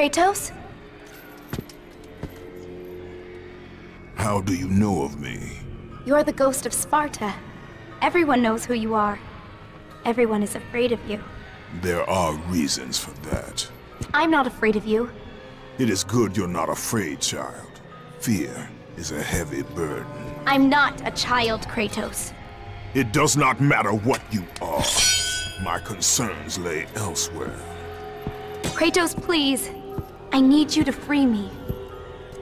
Kratos? How do you know of me? You're the ghost of Sparta. Everyone knows who you are. Everyone is afraid of you. There are reasons for that. I'm not afraid of you. It is good you're not afraid, child. Fear is a heavy burden. I'm not a child, Kratos. It does not matter what you are. My concerns lay elsewhere. Kratos, please. I need you to free me.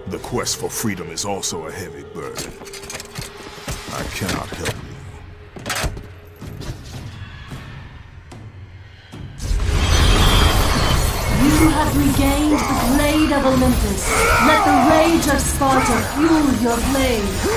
The quest for freedom is also a heavy burden. I cannot help you. You have regained the blade of Olympus. Let the rage of Sparta fuel your blade.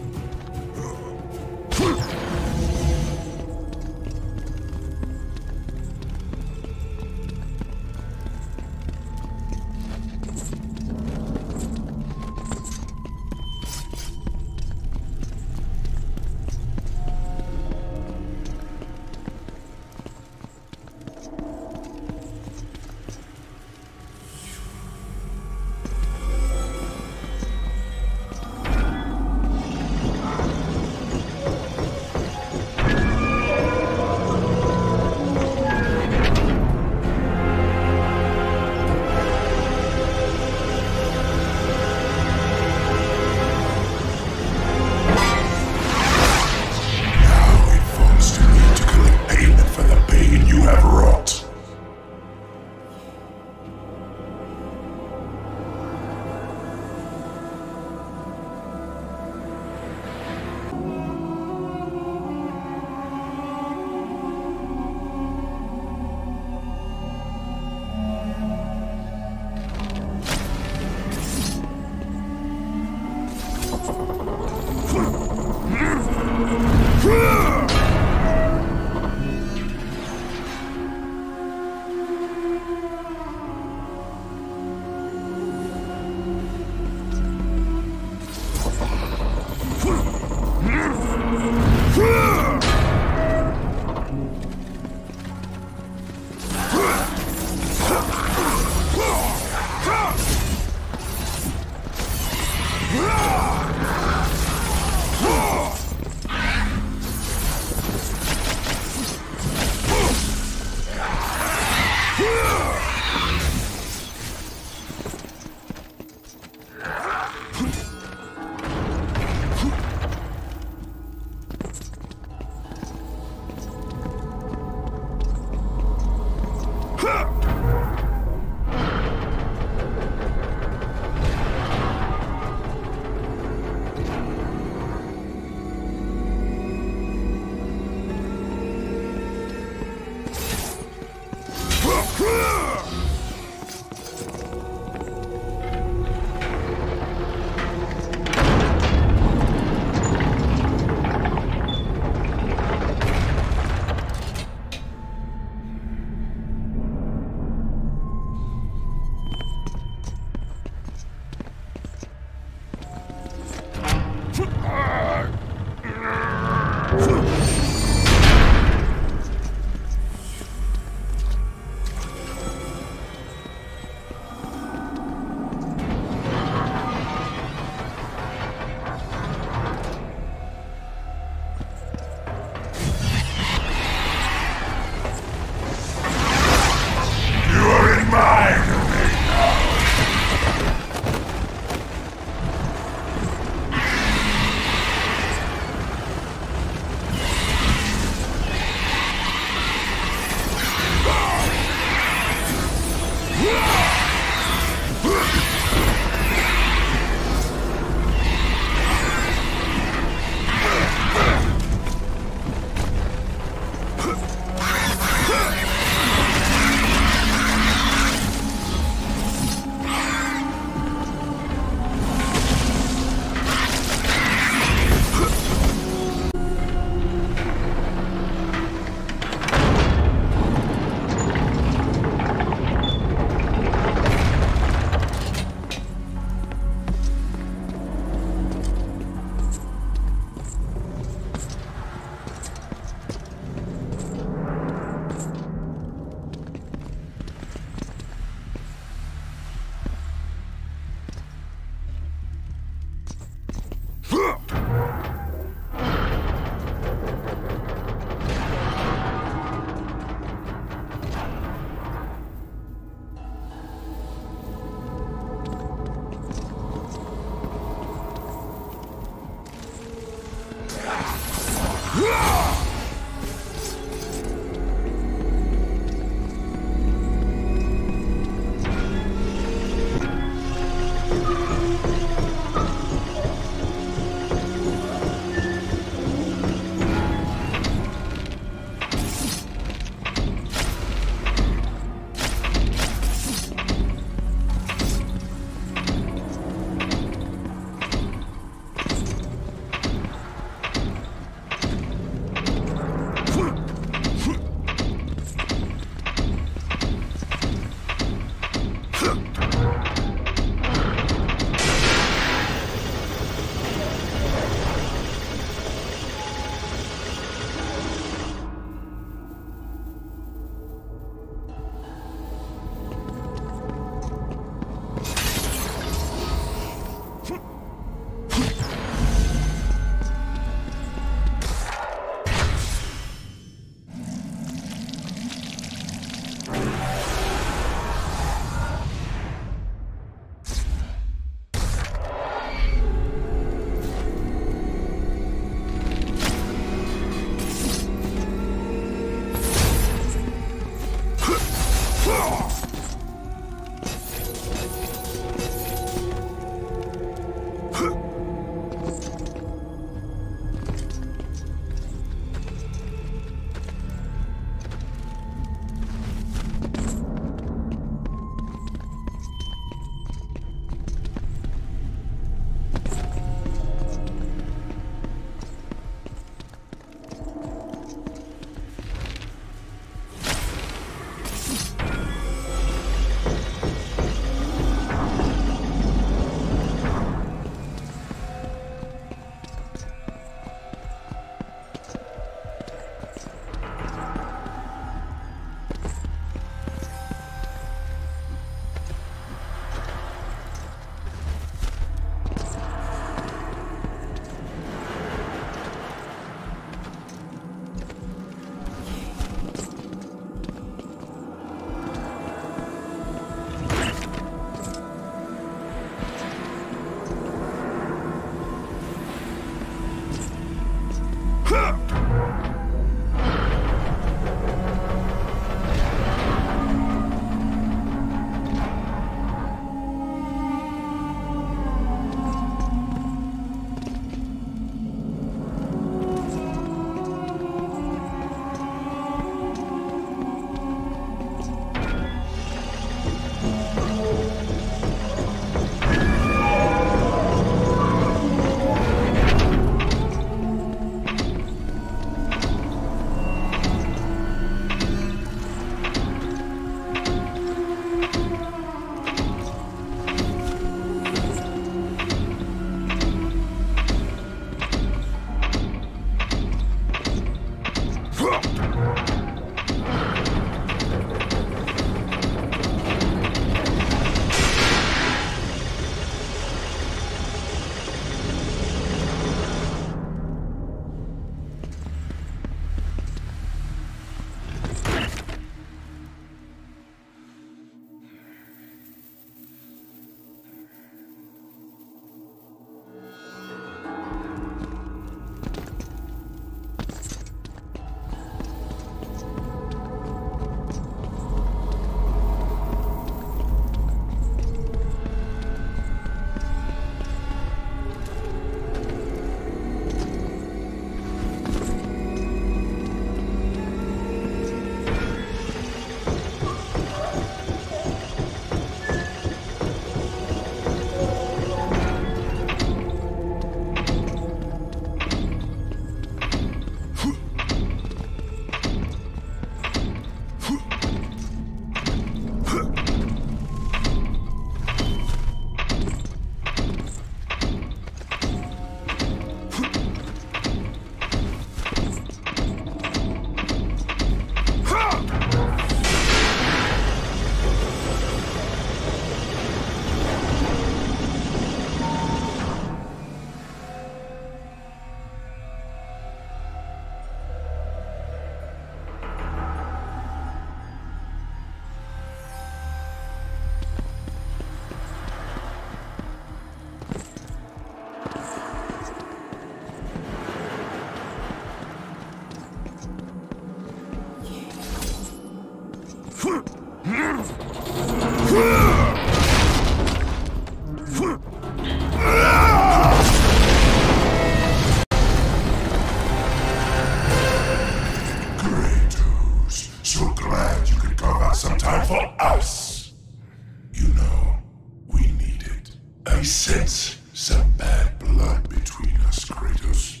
I sense some bad blood between us, Kratos.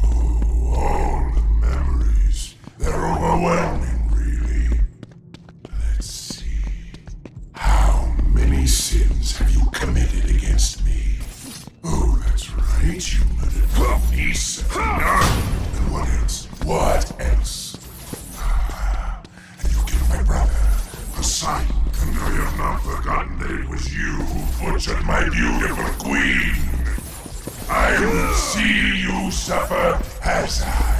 Oh, all the memories. They're overwhelming, really. Let's see. How many sins have you committed against me? Oh, that's right. You murdered my niece. And what else? What else? And you killed my brother, Poseidon. And I have not forgotten that it was you who butchered my beautiful queen. I will see you suffer as I.